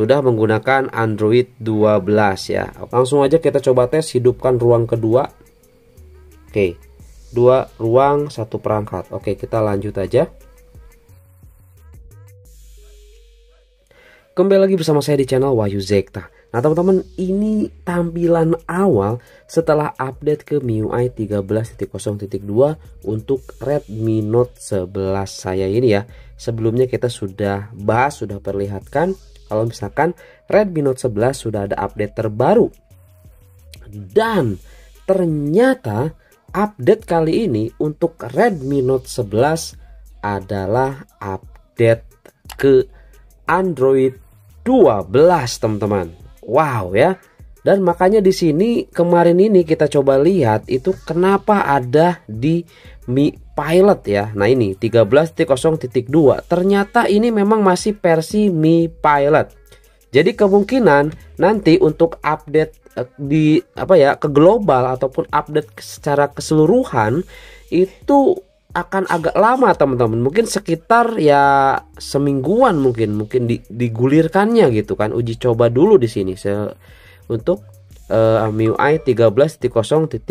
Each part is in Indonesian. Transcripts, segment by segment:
sudah menggunakan Android 12 ya. Langsung aja kita coba tes, hidupkan ruang kedua. Oke, dua ruang satu perangkat. Oke, kita lanjut aja. Kembali lagi bersama saya di channel Wahyu Zekta. Nah teman-teman, ini tampilan awal setelah update ke MIUI 13.0.2 untuk Redmi Note 11 saya ini ya. Sebelumnya kita sudah bahas, sudah perlihatkan kalau misalkan Redmi Note 11 sudah ada update terbaru. Dan ternyata update kali ini untuk Redmi Note 11 adalah update ke Android 12, teman-teman. Wow ya. Dan makanya di sini kemarin ini kita coba lihat itu kenapa ada di Mi Pilot ya. Nah ini 13.0.2. Ternyata ini memang masih versi Mi Pilot. Jadi kemungkinan nanti untuk update di apa ya, ke global ataupun update secara keseluruhan itu akan agak lama teman-teman, mungkin sekitar ya semingguan, mungkin digulirkannya gitu kan, uji coba dulu di sini untuk MIUI 13.0.2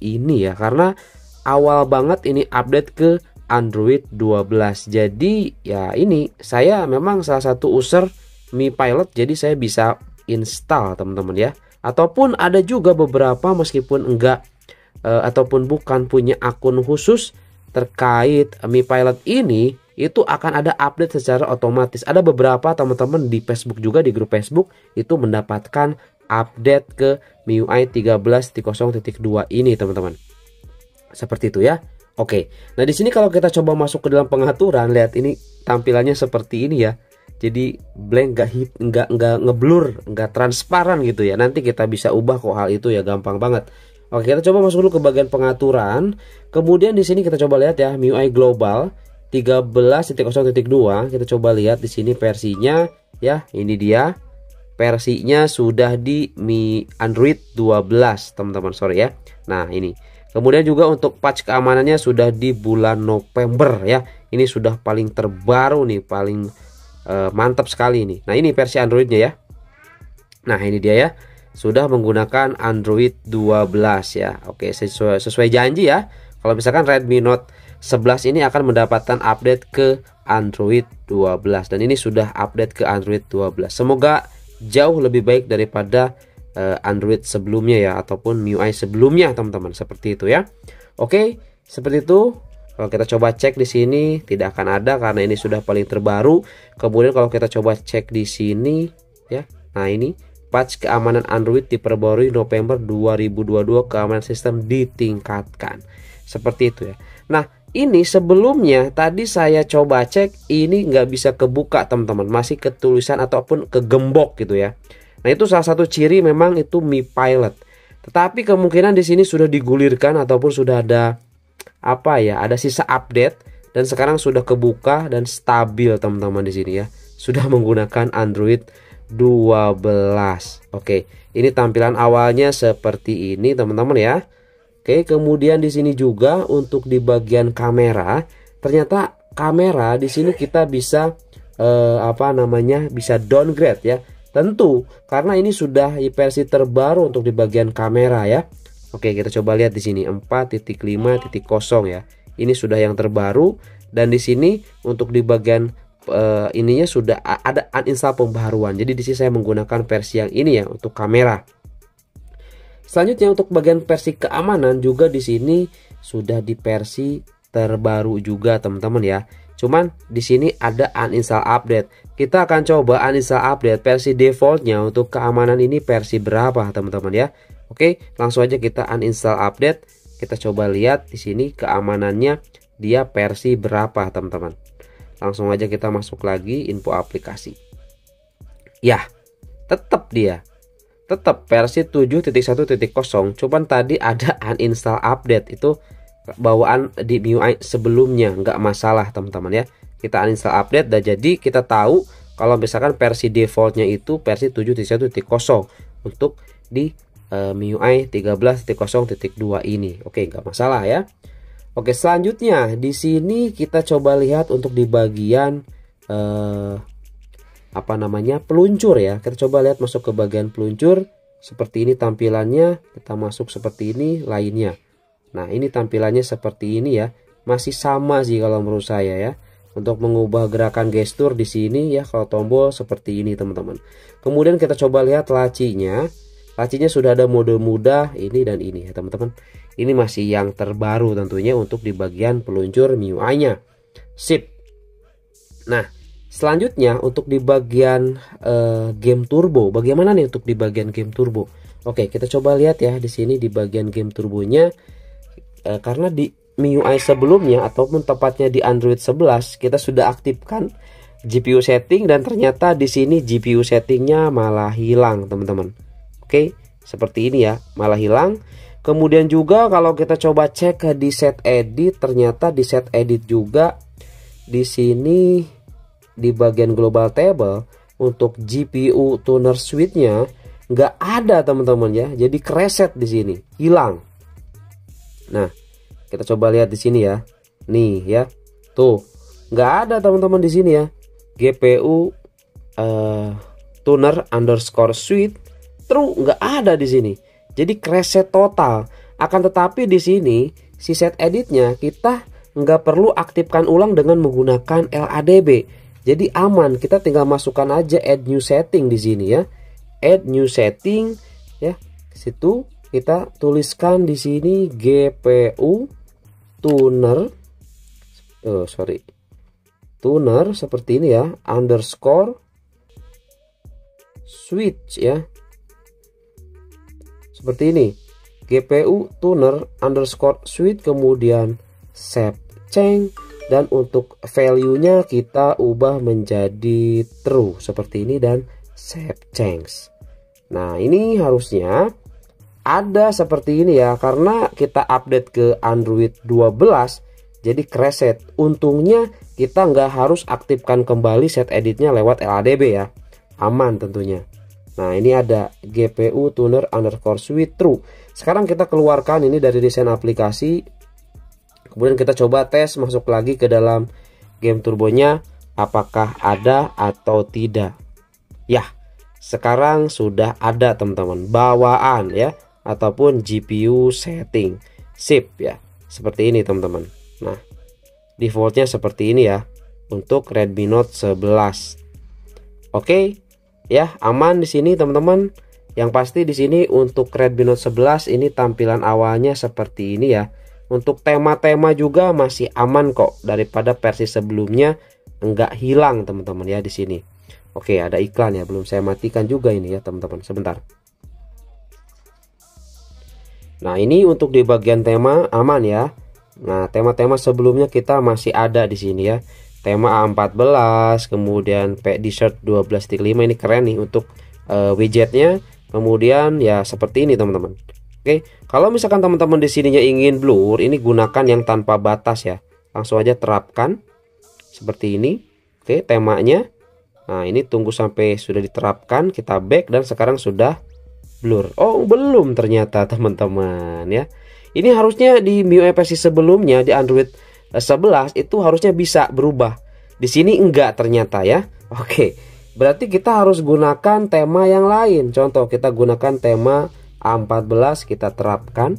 ini ya, karena awal banget ini update ke Android 12. Jadi ya ini saya memang salah satu user Mi Pilot, jadi saya bisa install teman-teman ya, ataupun ada juga beberapa meskipun enggak ataupun bukan punya akun khusus terkait Mi Pilot ini, itu akan ada update secara otomatis. Ada beberapa teman-teman di Facebook juga, di grup Facebook itu mendapatkan update ke MIUI 13.0.2 ini teman-teman. Seperti itu ya. Oke. Nah di sini kalau kita coba masuk ke dalam pengaturan, lihat ini tampilannya seperti ini ya. Jadi blank, nggak ngeblur, nggak transparan gitu ya. Nanti kita bisa ubah kok hal itu ya, gampang banget. Oke, kita coba masuk dulu ke bagian pengaturan. Kemudian di sini kita coba lihat ya, MIUI Global 13.0.2. Kita coba lihat di sini versinya ya. Ini dia. Versinya sudah di Mi Android 12, teman-teman, sorry ya. Nah, ini. Kemudian juga untuk patch keamanannya sudah di bulan November ya. Ini sudah paling terbaru nih, paling mantap sekali ini. Nah, ini versi Androidnya ya. Nah, ini dia ya. Sudah menggunakan Android 12 ya. Oke, sesuai janji ya. Kalau misalkan Redmi Note 11 ini akan mendapatkan update ke Android 12. Dan ini sudah update ke Android 12. Semoga jauh lebih baik daripada Android sebelumnya ya. Ataupun MIUI sebelumnya teman-teman. Seperti itu ya. Oke, seperti itu. Kalau kita coba cek di sini tidak akan ada karena ini sudah paling terbaru. Kemudian kalau kita coba cek di sini ya. Nah ini. Patch keamanan Android diperbarui November 2022, keamanan sistem ditingkatkan. Seperti itu ya. Nah ini sebelumnya tadi saya coba cek, ini nggak bisa kebuka teman-teman, masih ketulisan ataupun kegembok gitu ya. Nah itu salah satu ciri memang itu Mi Pilot. Tetapi kemungkinan di sini sudah digulirkan ataupun sudah ada apa ya, ada sisa update dan sekarang sudah kebuka dan stabil teman-teman di sini ya. Sudah menggunakan Android 12. Oke, ini tampilan awalnya seperti ini teman-teman ya. Oke, kemudian di sini juga untuk di bagian kamera, ternyata kamera di sini kita bisa bisa downgrade ya. Tentu karena ini sudah versi terbaru untuk di bagian kamera ya. Oke, kita coba lihat di sini 4.5.0 ya. Ini sudah yang terbaru dan di sini untuk di bagian ininya sudah ada uninstall pembaruan. Jadi di sini saya menggunakan versi yang ini ya untuk kamera. Selanjutnya untuk bagian versi keamanan juga di sini sudah di versi terbaru juga teman-teman ya. Cuman di sini ada uninstall update. Kita akan coba uninstall update versi defaultnya untuk keamanan ini versi berapa teman-teman ya. Oke, langsung aja kita uninstall update. Kita coba lihat di sini keamanannya dia versi berapa teman-teman. Langsung aja kita masuk lagi info aplikasi. Ya, tetap dia. Tetap versi 7.1.0. Cuman tadi ada uninstall update. Itu bawaan di MIUI sebelumnya. Nggak masalah teman-teman ya. Kita uninstall update. Dan jadi kita tahu kalau misalkan versi defaultnya itu versi 7.1.0. Untuk di MIUI 13.0.2 ini. Oke, nggak masalah ya. Oke, selanjutnya di sini kita coba lihat untuk di bagian apa namanya, peluncur ya. Kita coba lihat masuk ke bagian peluncur. Seperti ini tampilannya, kita masuk seperti ini lainnya. Nah, ini tampilannya seperti ini ya. Masih sama sih kalau menurut saya ya. Untuk mengubah gerakan gestur di sini ya, kalau tombol seperti ini teman-teman. Kemudian kita coba lihat lacinya. Lacinya sudah ada mode muda ini dan ini ya teman-teman. Ini masih yang terbaru tentunya untuk di bagian peluncur MIUI-nya. Sip. Nah, selanjutnya untuk di bagian game turbo. Bagaimana nih untuk di bagian game turbo? Oke, kita coba lihat ya di sini di bagian game turbonya. Karena di MIUI sebelumnya ataupun tepatnya di Android 11 kita sudah aktifkan GPU setting dan ternyata di sini GPU settingnya malah hilang teman-teman. Oke, seperti ini ya, malah hilang. Kemudian juga kalau kita coba cek ke di set edit, ternyata di set edit juga di sini di bagian global table untuk GPU tuner suite-nya nggak ada teman-teman ya. Jadi kereset di sini, hilang. Nah, kita coba lihat di sini ya. Nih ya. Tuh, nggak ada teman-teman di sini ya. GPU tuner underscore suite true, nggak ada di sini. Jadi reset total. Akan tetapi di sini si set editnya kita nggak perlu aktifkan ulang dengan menggunakan LADB. Jadi aman, kita tinggal masukkan aja add new setting di sini ya. Add new setting ya. Ke situ kita tuliskan di sini GPU tuner, tuner seperti ini ya, underscore switch ya, seperti ini, GPU tuner underscore switch, kemudian save change, dan untuk value-nya kita ubah menjadi true seperti ini dan save change. Nah, ini harusnya ada seperti ini ya, karena kita update ke Android 12 jadi reset. Untungnya kita nggak harus aktifkan kembali set editnya lewat LADB ya, aman tentunya. Nah, ini ada GPU tuner underscore switch true. Sekarang kita keluarkan ini dari desain aplikasi, kemudian kita coba tes masuk lagi ke dalam game turbonya apakah ada atau tidak ya. Sekarang sudah ada teman-teman, bawaan ya, ataupun GPU setting. Sip ya, seperti ini teman-teman. Nah, defaultnya seperti ini ya untuk Redmi Note 11. Oke ya, aman di sini teman-teman. Yang pasti di sini untuk Redmi Note 11 ini tampilan awalnya seperti ini ya. Untuk tema-tema juga masih aman kok, daripada versi sebelumnya enggak hilang teman-teman ya di sini. Oke, ada iklan ya, belum saya matikan juga ini ya teman-teman, sebentar. Nah, ini untuk di bagian tema aman ya. Nah, tema-tema sebelumnya kita masih ada di sini ya. Tema A14, kemudian P-Desert 12.5, ini keren nih untuk widgetnya. Kemudian ya seperti ini teman-teman. Oke, kalau misalkan teman-teman di sininya ingin blur, ini gunakan yang tanpa batas ya. Langsung aja terapkan seperti ini. Oke, temanya. Nah, ini tunggu sampai sudah diterapkan, kita back dan sekarang sudah blur. Oh, belum ternyata teman-teman ya. Ini harusnya di MIUI versi sebelumnya di Android 11 itu harusnya bisa berubah. Di sini enggak ternyata ya. Oke. Berarti kita harus gunakan tema yang lain. Contoh kita gunakan tema A14, kita terapkan.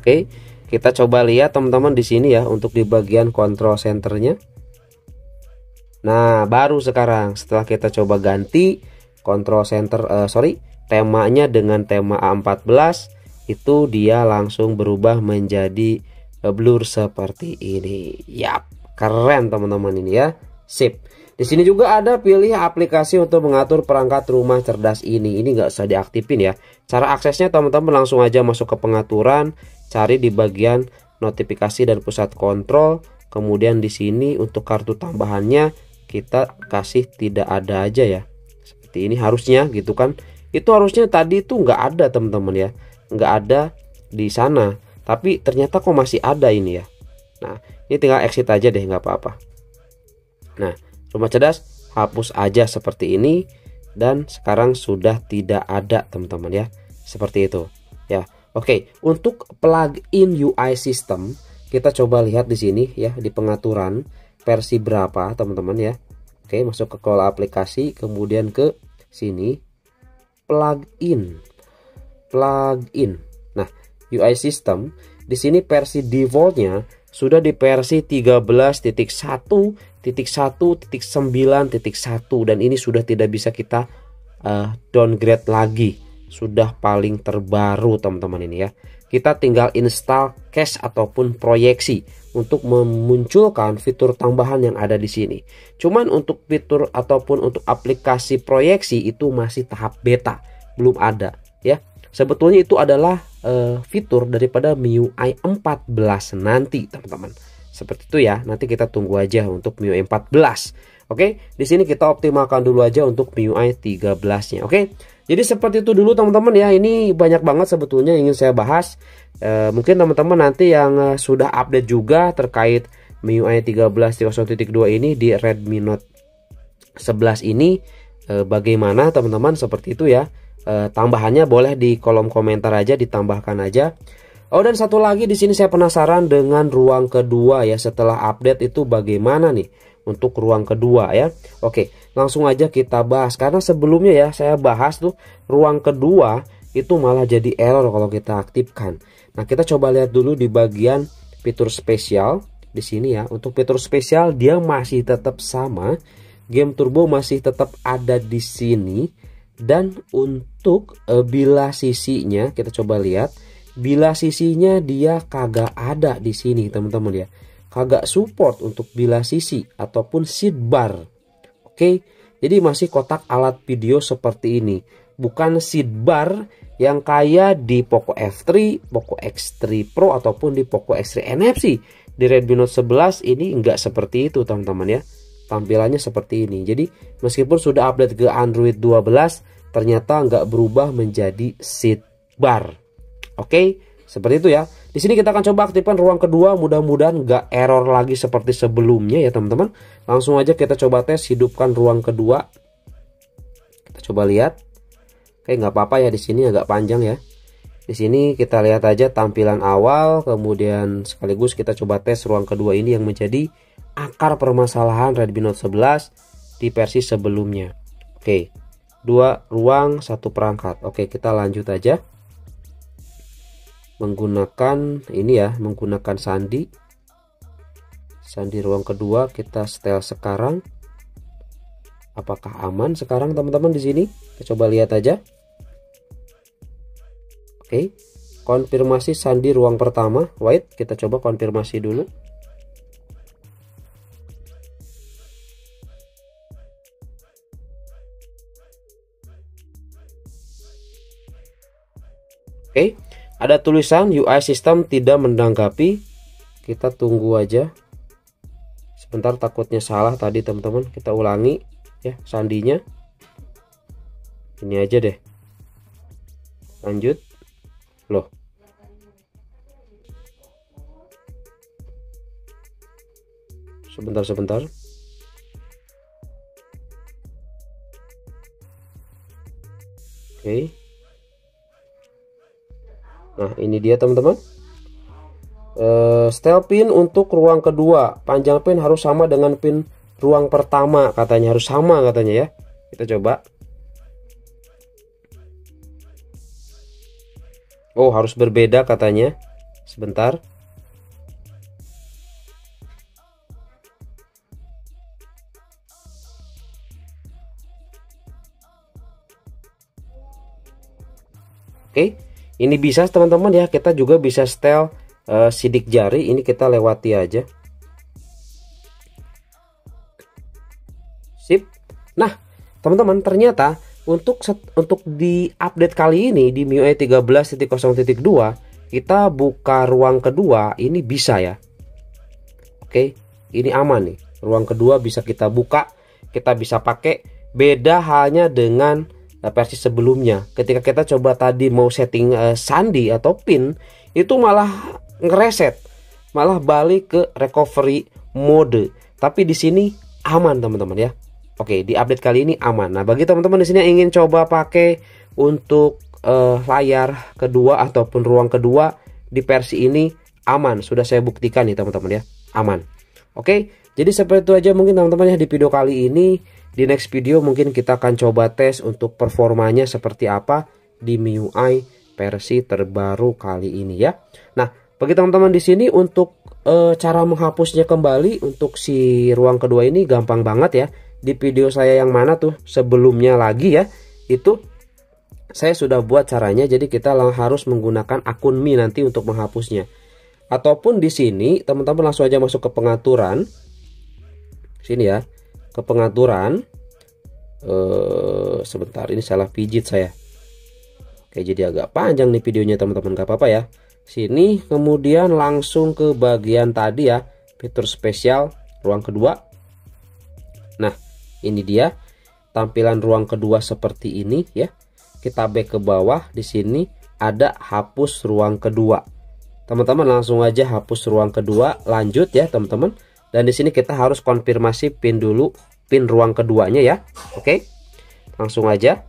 Oke. Kita coba lihat teman-teman di sini ya untuk di bagian control centernya. Nah, baru sekarang setelah kita coba ganti control center, temanya dengan tema A14 itu dia langsung berubah menjadi blur seperti ini. Yap, keren teman-teman ini ya. Sip. Di sini juga ada pilih aplikasi untuk mengatur perangkat rumah cerdas ini. Ini nggak usah diaktifin ya. Cara aksesnya teman-teman langsung aja masuk ke pengaturan, cari di bagian notifikasi dan pusat kontrol. Kemudian di sini untuk kartu tambahannya kita kasih tidak ada aja ya. Ini harusnya gitu kan, itu harusnya tadi itu nggak ada teman-teman ya, nggak ada di sana, tapi ternyata kok masih ada ini ya. Nah, ini tinggal exit aja deh, nggak apa-apa. Nah, rumah cerdas hapus aja seperti ini dan sekarang sudah tidak ada teman-teman ya, seperti itu ya. Oke, untuk plugin UI system kita coba lihat di sini ya di pengaturan versi berapa teman-teman ya. Oke, masuk ke kelola aplikasi, kemudian ke sini plugin. Nah, UI system di sini versi defaultnya sudah di versi 13.1.1.9.1 dan ini sudah tidak bisa kita downgrade lagi. Sudah paling terbaru teman-teman ini ya. Kita tinggal install cache ataupun proyeksi untuk memunculkan fitur tambahan yang ada di sini. Cuman untuk fitur ataupun untuk aplikasi proyeksi itu masih tahap beta, belum ada ya. Sebetulnya itu adalah fitur daripada MIUI 14 nanti teman-teman. Seperti itu ya. Nanti kita tunggu aja untuk MIUI 14. Oke, di sini kita optimalkan dulu aja untuk MIUI 13-nya. Oke. Jadi seperti itu dulu teman-teman ya, ini banyak banget sebetulnya yang ingin saya bahas. Mungkin teman-teman nanti yang sudah update juga terkait MIUI 13.0.2 ini di Redmi Note 11 ini. Bagaimana teman-teman, seperti itu ya. Tambahannya boleh di kolom komentar aja, ditambahkan aja. Oh, dan satu lagi di sini saya penasaran dengan ruang kedua ya, setelah update itu bagaimana nih untuk ruang kedua ya. Oke, langsung aja kita bahas, karena sebelumnya ya saya bahas tuh ruang kedua itu malah jadi error kalau kita aktifkan. Nah, kita coba lihat dulu di bagian fitur spesial di sini ya. Untuk fitur spesial dia masih tetap sama, Game Turbo masih tetap ada di sini, dan untuk bila sisinya kita coba lihat. Bila sisinya dia kagak ada di sini teman-teman ya. Kagak support untuk bila sisi ataupun sidebar. Oke. Jadi masih kotak alat video seperti ini. Bukan sidebar yang kaya di Poco F3, Poco X3 Pro ataupun di Poco X3 NFC. Di Redmi Note 11 ini enggak seperti itu teman-teman ya. Tampilannya seperti ini. Jadi meskipun sudah update ke Android 12 ternyata enggak berubah menjadi sidebar. Oke, seperti itu ya. Di sini kita akan coba aktifkan ruang kedua, mudah-mudahan nggak error lagi seperti sebelumnya ya teman-teman. Langsung aja kita coba tes, hidupkan ruang kedua. Kita coba lihat. Oke, nggak apa-apa ya, di sini agak panjang ya. Di sini kita lihat aja tampilan awal, kemudian sekaligus kita coba tes ruang kedua ini yang menjadi akar permasalahan Redmi Note 11 di versi sebelumnya. Oke, 2 ruang 1 perangkat. Oke, kita lanjut aja. Menggunakan ini ya, menggunakan sandi ruang kedua. Kita setel sekarang, apakah aman sekarang teman-teman? Di sini kita coba lihat aja. Oke, konfirmasi sandi ruang pertama, wait, kita coba konfirmasi dulu. Oke, ada tulisan UI system tidak menanggapi. Kita tunggu aja sebentar, takutnya salah tadi teman-teman. Kita ulangi ya sandinya. Ini aja deh. Lanjut. Loh. Sebentar. Oke. Nah, ini dia teman-teman. Style pin untuk ruang kedua, panjang pin harus sama dengan pin ruang pertama, katanya harus sama katanya ya. Kita coba. Oh, harus berbeda katanya. Sebentar. Oke. Ini bisa teman-teman ya, kita juga bisa setel sidik jari, ini kita lewati aja. Sip. Nah, teman-teman, ternyata untuk di update kali ini di MIUI 13.0.2 kita buka ruang kedua ini bisa ya. Oke, ini aman nih. Ruang kedua bisa kita buka, kita bisa pakai. Beda halnya dengan versi sebelumnya, ketika kita coba tadi mau setting sandi atau pin, itu malah ngereset, malah balik ke recovery mode. Tapi di sini aman teman-teman ya. Oke, di update kali ini aman. Nah, bagi teman-teman di sini yang ingin coba pakai untuk layar kedua ataupun ruang kedua di versi ini aman. Sudah saya buktikan nih teman-teman ya, aman. Oke. Jadi seperti itu aja mungkin teman-teman ya di video kali ini. Di next video mungkin kita akan coba tes untuk performanya seperti apa di MIUI versi terbaru kali ini ya. Nah, bagi teman-teman di sini untuk cara menghapusnya kembali untuk si ruang kedua ini gampang banget ya. Di video saya yang mana tuh sebelumnya lagi ya, itu saya sudah buat caranya. Jadi kita harus menggunakan akun Mi nanti untuk menghapusnya. Ataupun di sini teman-teman langsung aja masuk ke pengaturan. Sini ya. Ke pengaturan, sebentar ini salah pijit saya. Oke, jadi agak panjang nih videonya teman-teman, gak apa-apa ya. Sini kemudian langsung ke bagian tadi ya, fitur spesial ruang kedua. Nah, ini dia tampilan ruang kedua seperti ini ya. Kita back ke bawah, di sini ada hapus ruang kedua. Teman-teman langsung aja hapus ruang kedua, lanjut ya teman-teman. Dan di sini kita harus konfirmasi pin dulu, pin ruang keduanya ya. Oke, langsung aja.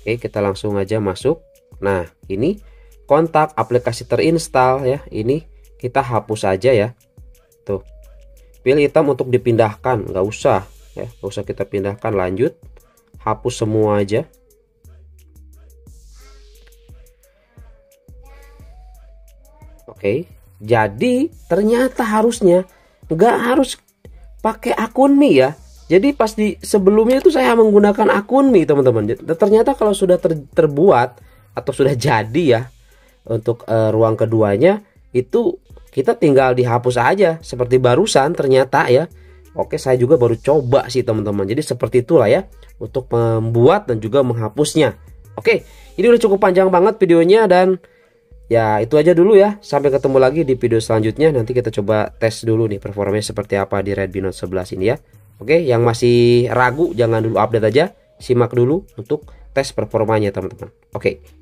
Oke, kita langsung aja masuk. Nah, ini kontak aplikasi terinstall ya. Ini kita hapus aja ya. Tuh, pilih item untuk dipindahkan, nggak usah ya, nggak usah kita pindahkan. Lanjut, hapus semua aja. Oke, jadi ternyata harusnya nggak harus pakai akun Mi ya. Jadi pas di sebelumnya itu saya menggunakan akun Mi teman-teman. Ternyata kalau sudah terbuat atau sudah jadi ya untuk ruang keduanya, itu kita tinggal dihapus aja seperti barusan ternyata ya. Oke, saya juga baru coba sih teman-teman. Jadi seperti itulah ya untuk membuat dan juga menghapusnya. Oke, ini udah cukup panjang banget videonya dan ya itu aja dulu ya, sampai ketemu lagi di video selanjutnya. Nanti kita coba tes dulu nih performanya seperti apa di Redmi Note 11 ini ya. Oke, yang masih ragu jangan dulu update aja, simak dulu untuk tes performanya teman-teman. Oke.